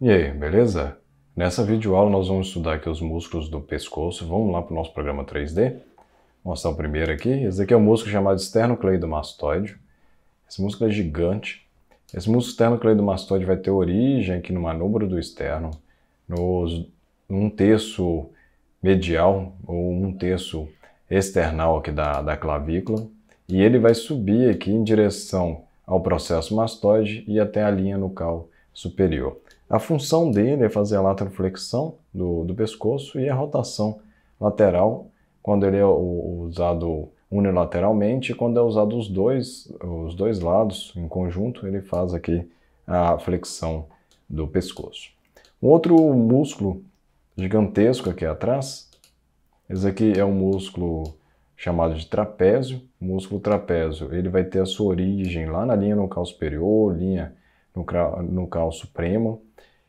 E aí, beleza? Nessa videoaula nós vamos estudar aqui os músculos do pescoço. Vamos lá para o nosso programa 3D. Vou mostrar o primeiro aqui. Esse aqui é um músculo chamado esternocleidomastoideo. Esse músculo é gigante. Esse músculo esternocleidomastoideo vai ter origem aqui no manúbrio do esterno, num terço medial ou um terço external aqui da clavícula. E ele vai subir aqui em direção ao processo mastoide e até a linha nucal superior. A função dele é fazer a lateroflexão do pescoço e a rotação lateral quando ele é usado unilateralmente e quando é usado os dois lados em conjunto, ele faz aqui a flexão do pescoço. Um outro músculo gigantesco aqui atrás, esse aqui é um músculo chamado de trapézio. O músculo trapézio, ele vai ter a sua origem lá na linha nucal superior, linha nucal suprema.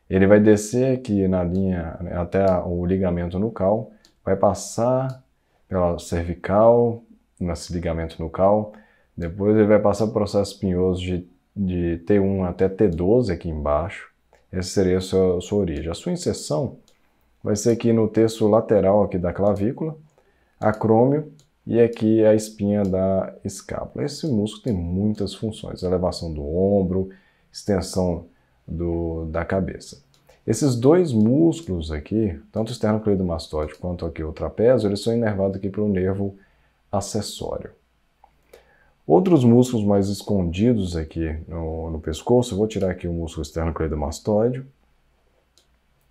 Ele vai descer aqui na linha até o ligamento nucal, vai passar pela cervical, nesse ligamento nucal. Depois ele vai passar o processo espinhoso de T1 até T12 aqui embaixo. Essa seria a sua origem. A sua inserção vai ser aqui no terço lateral aqui da clavícula, acrômio, e aqui a espinha da escápula. Esse músculo tem muitas funções, elevação do ombro, extensão da cabeça. Esses dois músculos aqui, tanto o esternocleidomastoide quanto aqui o trapézio, eles são inervados aqui pelo nervo acessório. Outros músculos mais escondidos aqui no pescoço, eu vou tirar aqui o músculo esternocleidomastoide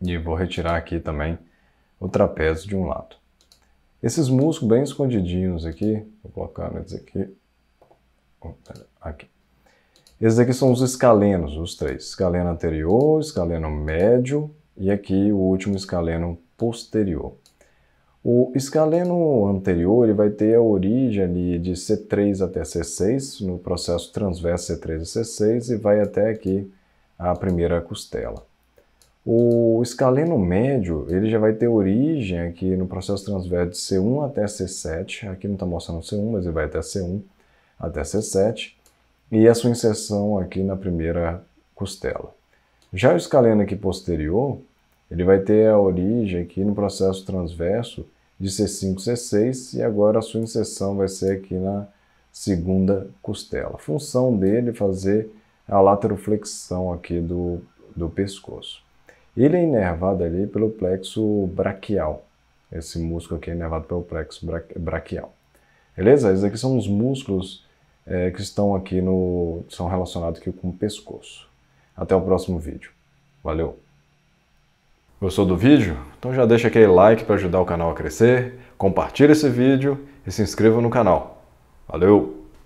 e vou retirar aqui também o trapézio de um lado. Esses músculos bem escondidinhos aqui, vou colocar eles aqui. Aqui. Esses aqui são os escalenos, os três. Escaleno anterior, escaleno médio e aqui o último escaleno posterior. O escaleno anterior ele vai ter a origem ali de C3 até C6, no processo transverso C3 e C6 e vai até aqui a primeira costela. O escaleno médio, ele já vai ter origem aqui no processo transverso de C1 até C7. Aqui não está mostrando C1, mas ele vai até C1 até C7. E a sua inserção aqui na primeira costela. Já o escaleno aqui posterior, ele vai ter a origem aqui no processo transverso de C5 a C6. E agora a sua inserção vai ser aqui na segunda costela. A função dele é fazer a lateroflexão aqui do pescoço. Ele é inervado ali pelo plexo braquial. Esse músculo aqui é inervado pelo plexo braquial. Beleza? Esses aqui são os músculos que estão aqui são relacionados aqui com o pescoço. Até o próximo vídeo. Valeu! Gostou do vídeo? Então já deixa aquele like para ajudar o canal a crescer, compartilha esse vídeo e se inscreva no canal. Valeu!